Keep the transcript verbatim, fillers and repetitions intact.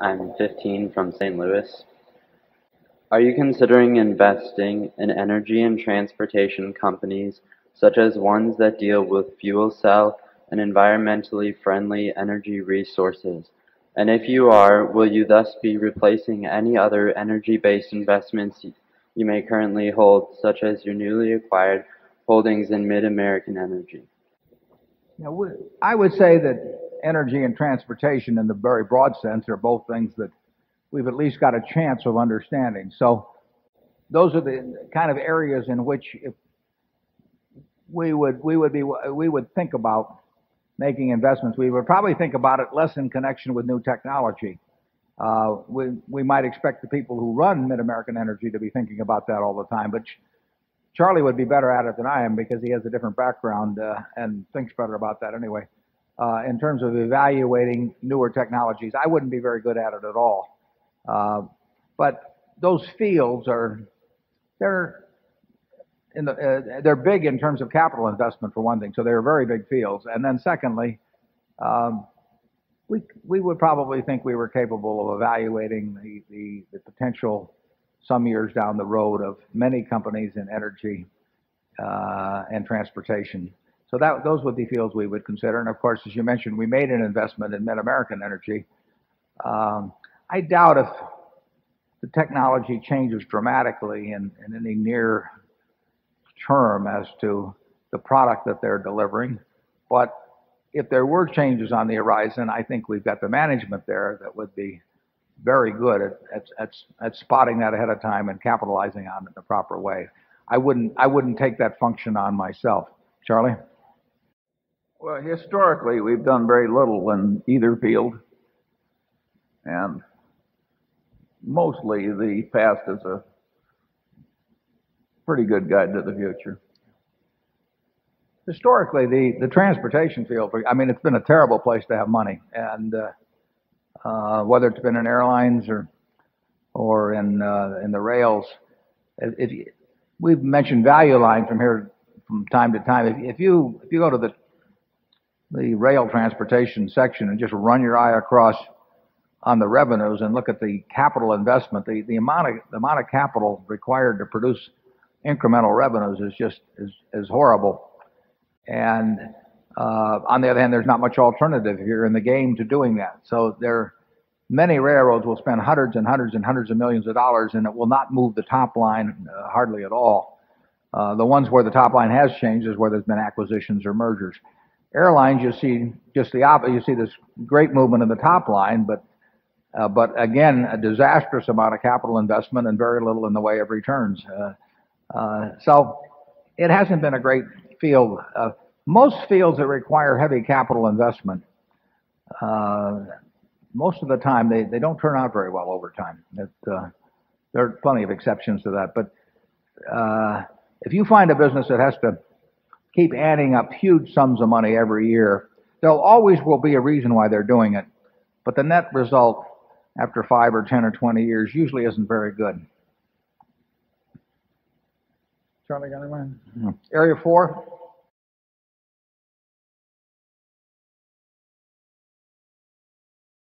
I'm fifteen from Saint Louis. Are you considering investing in energy and transportation companies, such as ones that deal with fuel cell and environmentally friendly energy resources? And if you are, will you thus be replacing any other energy-based investments you may currently hold, such as your newly acquired holdings in MidAmerican Energy? Now, I would say that energy and transportation, in the very broad sense, are both things that we've at least got a chance of understanding. So those are the kind of areas in which if we would we would be we would think about making investments. We would probably think about it less in connection with new technology. Uh, we we might expect the people who run MidAmerican Energy to be thinking about that all the time, but Charlie would be better at it than I am because he has a different background uh, and thinks better about that anyway. Uh, in terms of evaluating newer technologies, I wouldn't be very good at it at all. Uh, but those fields are they're in the uh, they're big in terms of capital investment, for one thing, so they're very big fields. And then secondly, um, we we would probably think we were capable of evaluating the, the the potential some years down the road of many companies in energy uh, and transportation. So that those would be fields we would consider. And of course, as you mentioned, we made an investment in MidAmerican Energy. Um, I doubt if the technology changes dramatically in, in any near term as to the product that they're delivering. But if there were changes on the horizon, I think we've got the management there that would be very good at, at, at, at spotting that ahead of time and capitalizing on it in the proper way. I wouldn't, I wouldn't take that function on myself. Charlie? Well, historically, we've done very little in either field. And mostly the past is a pretty good guide to the future. Historically, the, the transportation field, I mean, it's been a terrible place to have money. And uh, uh, whether it's been in airlines or or in, uh, in the rails, it, it, we've mentioned Value Line from here from time to time. If, if, you, if you go to the, the rail transportation section and just run your eye across on the revenues and look at the capital investment, the, the amount of the amount of capital required to produce incremental revenues is just is, is horrible. And uh, on the other hand, there's not much alternative here in the game to doing that. So there, many railroads will spend hundreds and hundreds and hundreds of millions of dollars, and it will not move the top line uh, hardly at all. Uh, the ones where the top line has changed is where there's been acquisitions or mergers. Airlines, you see just the opposite. You see this great movement in the top line, but Uh, but again, a disastrous amount of capital investment and very little in the way of returns. Uh, uh, so it hasn't been a great field. Uh, most fields that require heavy capital investment, uh, most of the time they, they don't turn out very well over time. It, uh, there are plenty of exceptions to that. But uh, if you find a business that has to keep adding up huge sums of money every year, there always will be a reason why they're doing it. But the net result after five or ten or twenty years usually isn't very good. Charlie, got anyone? Area four.